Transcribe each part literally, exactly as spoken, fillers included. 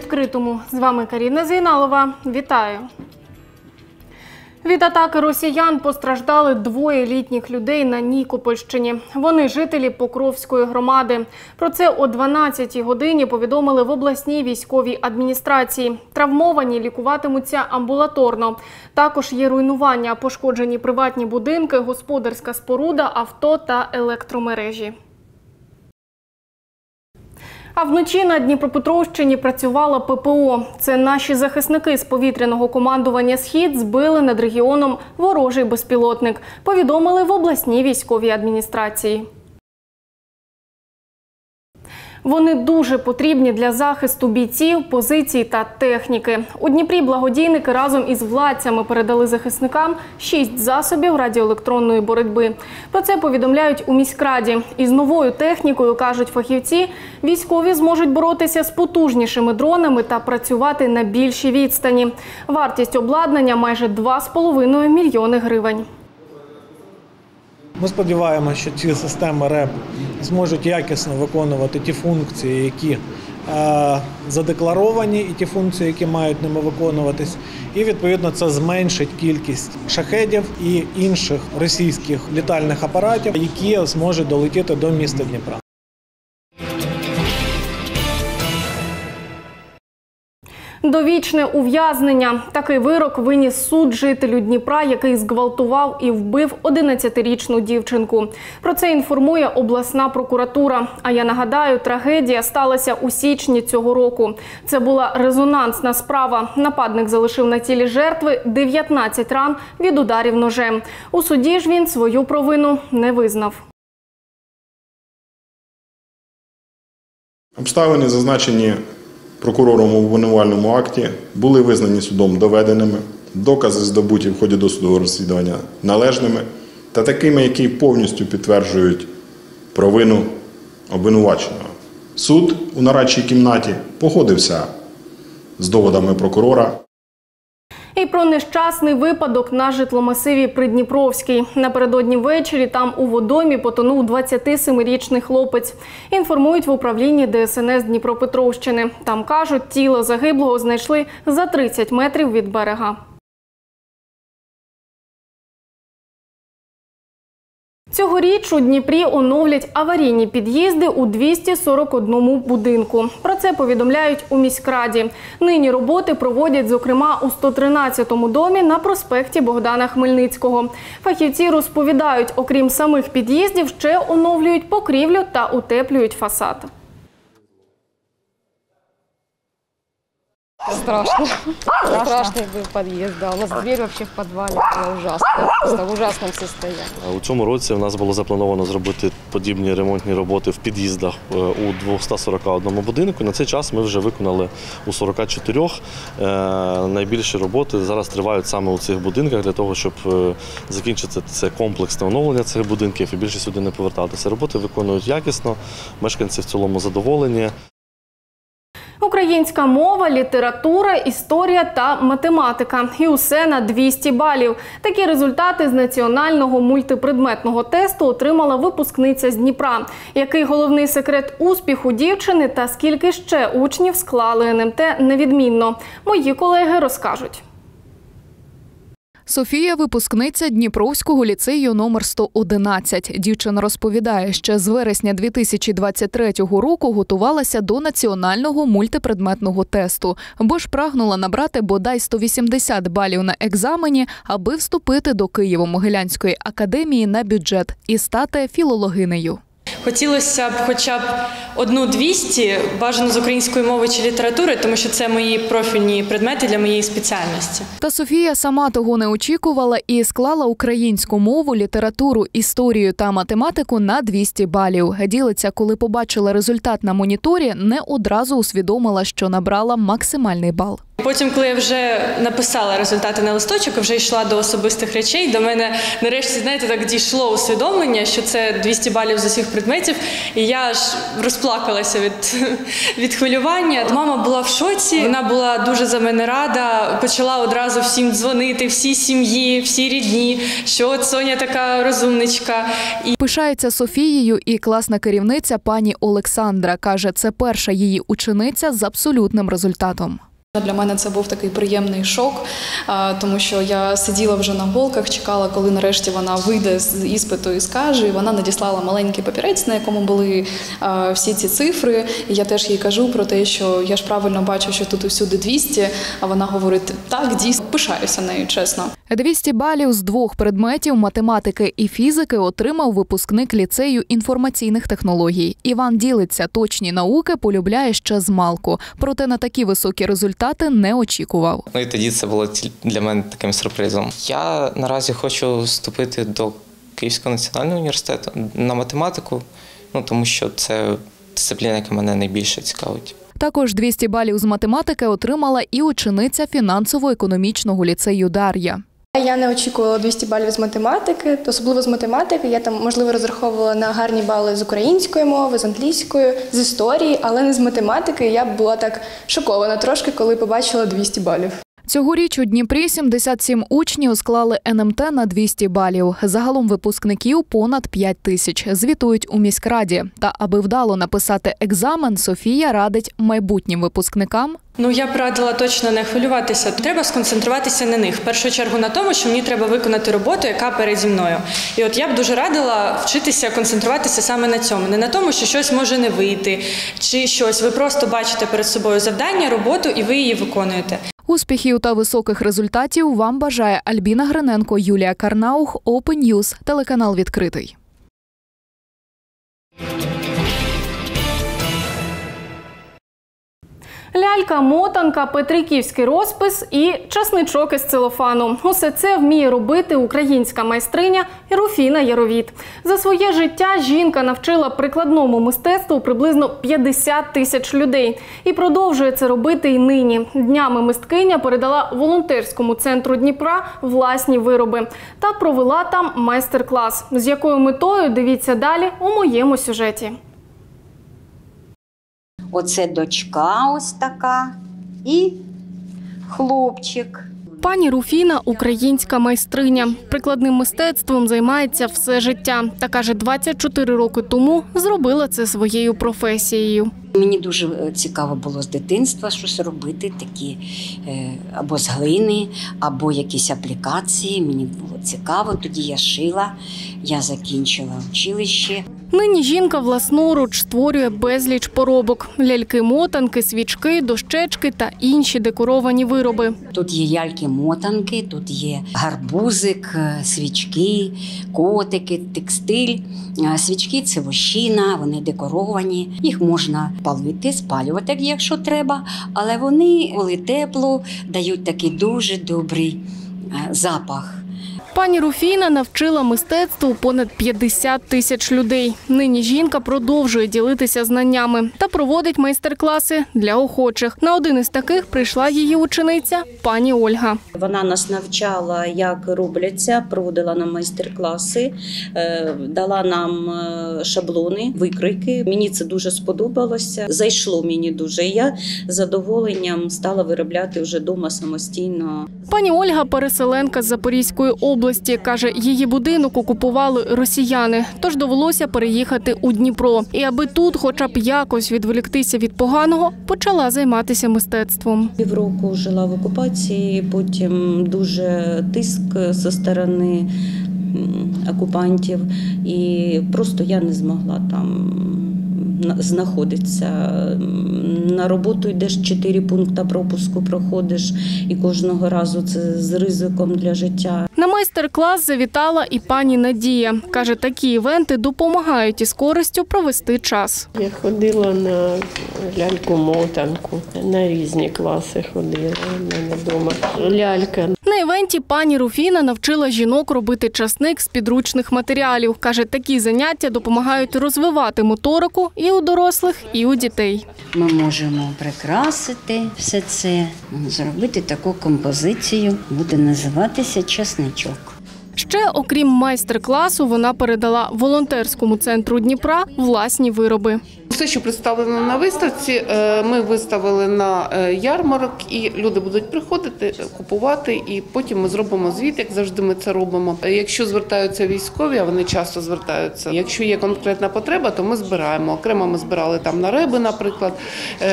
відкритому. З вами Каріна Зайналова. Вітаю! Від атаки росіян постраждали двоє літніх людей на Нікопольщині. Вони – жителі Покровської громади. Про це о дванадцятій годині повідомили в обласній військовій адміністрації. Травмовані лікуватимуться амбулаторно. Також є руйнування, пошкоджені приватні будинки, господарська споруда, авто та електромережі. А вночі на Дніпропетровщині працювала Пе Пе О. Це наші захисники з повітряного командування «Схід» збили над регіоном ворожий безпілотник, повідомили в обласній військовій адміністрації. Вони дуже потрібні для захисту бійців, позицій та техніки. У Дніпрі благодійники разом із владцями передали захисникам шість засобів радіоелектронної боротьби. Про це повідомляють у міськраді. Із новою технікою, кажуть фахівці, військові зможуть боротися з потужнішими дронами та працювати на більшій відстані. Вартість обладнання – майже два з половиною мільйони гривень. Ми сподіваємося, що ці системи РЕБ зможуть якісно виконувати ті функції, які задекларовані, і ті функції, які мають ними виконуватись. І, відповідно, це зменшить кількість шахедів і інших російських літальних апаратів, які зможуть долетіти до міста Дніпра. Довічне ув'язнення. Такий вирок виніс суд жителю Дніпра, який зґвалтував і вбив одинадцятирічну дівчинку. Про це інформує обласна прокуратура. А я нагадаю, трагедія сталася у січні цього року. Це була резонансна справа. Нападник залишив на тілі жертви дев'ятнадцять ран від ударів ножем. У суді ж він свою провину не визнав. Обставини, зазначені прокурором у обвинувальному акті, були визнані судом доведеними, докази, здобуті в ході досудового розслідування, належними та такими, які повністю підтверджують провину обвинуваченого. Суд у нарадчій кімнаті погодився з доводами прокурора. І про нещасний випадок на житломасиві Придніпровський. Напередодні ввечері там у водоймі потонув двадцятисемирічний хлопець. Інформують в управлінні Де Ес En Ес Дніпропетровщини. Там кажуть, тіло загиблого знайшли за тридцять метрів від берега. Цьогоріч у Дніпрі оновлять аварійні під'їзди у двісті сорок одному будинку. Про це повідомляють у міськраді. Нині роботи проводять, зокрема, у сто тринадцятому домі на проспекті Богдана Хмельницького. Фахівці розповідають, окрім самих під'їздів, ще оновлюють покрівлю та утеплюють фасад. Страшно. Страшно, Страшно якби в під'їзд. Да. У нас двері взагалі в підвалі була ужасна, в ужасному стані. У цьому році в нас було заплановано зробити подібні ремонтні роботи в під'їздах у двохсот сорока одному будинку. На цей час ми вже виконали у сорока чотирьох. Найбільші роботи зараз тривають саме у цих будинках для того, щоб закінчити це комплексне оновлення цих будинків і більше сюди не повертатися. Роботи виконують якісно, мешканці в цілому задоволені. Українська мова, література, історія та математика. І усе на двісті балів. Такі результати з національного мультипредметного тесту отримала випускниця з Дніпра. Який головний секрет успіху дівчини та скільки ще учнів склали Ен Ем Те невідмінно? Мої колеги розкажуть. Софія – випускниця Дніпровського ліцею номер сто одинадцять. Дівчина розповідає, що з вересня дві тисячі двадцять третього року готувалася до національного мультипредметного тесту, бо ж прагнула набрати бодай сто вісімдесят балів на екзамені, аби вступити до Києво-Могилянської академії на бюджет і стати філологинею. Хотілося б хоча б одну двісті, бажано з української мови чи літератури, тому що це мої профільні предмети для моєї спеціальності. Та Софія сама того не очікувала і склала українську мову, літературу, історію та математику на двісті балів. Ділиться, коли побачила результат на моніторі, не одразу усвідомила, що набрала максимальний бал. Потім, коли я вже написала результати на листочок, вже йшла до особистих речей, до мене нарешті, знаєте, так дійшло усвідомлення, що це двісті балів з усіх предметів, і я аж розплакалася від, від хвилювання. Мама була в шоці, вона була дуже за мене рада, почала одразу всім дзвонити, всій сім'ї, всій рідні, що от Соня така розумничка. І... Пишається Софією і класна керівниця пані Олександра. Каже, це перша її учениця з абсолютним результатом. Для мене це був такий приємний шок, тому що я сиділа вже на голках, чекала, коли нарешті вона вийде з іспиту і скаже, і вона надіслала маленький папірець, на якому були всі ці цифри. І я теж їй кажу про те, що я ж правильно бачу, що тут усюди двісті, а вона говорить, так, дійсно, пишаюся нею, чесно. двісті балів з двох предметів математики і фізики отримав випускник ліцею інформаційних технологій. Іван ділиться, точні науки полюбляє ще змалку. Проте на такі високі результати Тати не очікував. Ну і тоді це було для мене таким сюрпризом. Я наразі хочу вступити до Київського національного університету на математику, ну тому що це дисципліна, яка мене найбільше цікавить. Також двісті балів з математики отримала і учениця фінансово-економічного ліцею Дар'я. Я не очікувала двісті балів з математики, особливо з математики. Я там, можливо, розраховувала на гарні бали з української мови, з англійської, з історії, але не з математики. Я була так шокована трошки, коли побачила двісті балів. Цьогоріч у Дніпрі сімдесят сім учнів склали ен ем те на двісті балів. Загалом випускників понад п'ять тисяч, звітують у міськраді. Та аби вдало написати екзамен, Софія радить майбутнім випускникам. Ну, я б радила точно не хвилюватися. Треба сконцентруватися на них. В першу чергу на тому, що мені треба виконати роботу, яка переді мною. І от я б дуже радила вчитися концентруватися саме на цьому. Не на тому, що щось може не вийти, чи щось. Ви просто бачите перед собою завдання, роботу, і ви її виконуєте. Успіхів та високих результатів вам бажає Альбіна Гриненко, Юлія Карнаух, OpenNews, телеканал «Відкритий». Лялька, мотанка, петриківський розпис і часничок із целофану. Усе це вміє робити українська майстриня Руфіна Яровіт. За своє життя жінка навчила прикладному мистецтву приблизно п'ятдесят тисяч людей. І продовжує це робити і нині. Днями мисткиня передала волонтерському центру Дніпра власні вироби. Та провела там майстер-клас. З якою метою, дивіться далі у моєму сюжеті. Оце дочка ось така і хлопчик. Пані Руфіна – українська майстриня. Прикладним мистецтвом займається все життя. Та, каже, двадцять чотири роки тому зробила це своєю професією. Мені дуже цікаво було з дитинства щось робити, такі або з глини, або якісь аплікації. Мені було цікаво, тоді я шила, я закінчила училище. Нині жінка власноруч створює безліч поробок – ляльки-мотанки, свічки, дощечки та інші декоровані вироби. Тут є ляльки-мотанки, тут є гарбузик, свічки, котики, текстиль. Свічки – це вощина, вони декоровані, їх можна палити, спалювати, якщо треба, але вони, коли тепло, дають такий дуже добрий запах. Пані Руфіна навчила мистецтву понад п'ятдесят тисяч людей. Нині жінка продовжує ділитися знаннями та проводить майстер-класи для охочих. На один із таких прийшла її учениця пані Ольга. Вона нас навчала, як робляться, проводила нам майстер-класи, дала нам шаблони, викройки. Мені це дуже сподобалося, зайшло мені дуже. Я з задоволенням стала виробляти вже вдома самостійно. Пані Ольга Переселенка з Запорізької області. області. Каже, її будинок окупували росіяни, тож довелося переїхати у Дніпро. І аби тут хоча б якось відволіктися від поганого, почала займатися мистецтвом. Півроку жила в окупації, потім дуже тиск зі сторони окупантів, і просто я не змогла там знаходиться. На роботу йдеш, чотири пункти пропуску проходиш, і кожного разу це з ризиком для життя. На майстер-клас завітала і пані Надія. Каже, такі івенти допомагають із користю провести час. Я ходила на ляльку-мотанку, на різні класи ходила, в мене вдома лялька. На івенті пані Руфіна навчила жінок робити часник з підручних матеріалів. Каже, такі заняття допомагають розвивати моторику і і у дорослих, і у дітей. Ми можемо прикрасити все це, зробити таку композицію, буде називатися «Часничок». Ще, окрім майстер-класу, вона передала волонтерському центру Дніпра власні вироби. Все, що представлено на виставці, ми виставили на ярмарок, і люди будуть приходити, купувати, і потім ми зробимо звіт, як завжди ми це робимо. Якщо звертаються військові, а вони часто звертаються, якщо є конкретна потреба, то ми збираємо. Окремо ми збирали там на РЕБи, наприклад,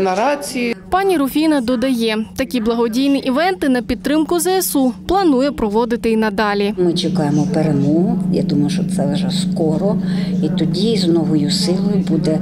на рації. Пані Руфіна додає, такі благодійні івенти на підтримку ЗСУ планує проводити і надалі. Ми чекаємо перемогу, я думаю, що це вже скоро, і тоді з новою силою буде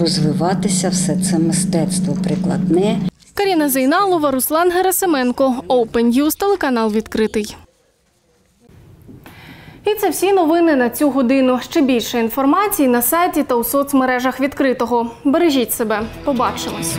розвиватися все це мистецтво прикладне. Каріна Зайналова, Руслан Герасименко, OpenNews, телеканал «Відкритий». І це всі новини на цю годину. Ще більше інформації на сайті та у соцмережах «Відкритого». Бережіть себе. Побачимось.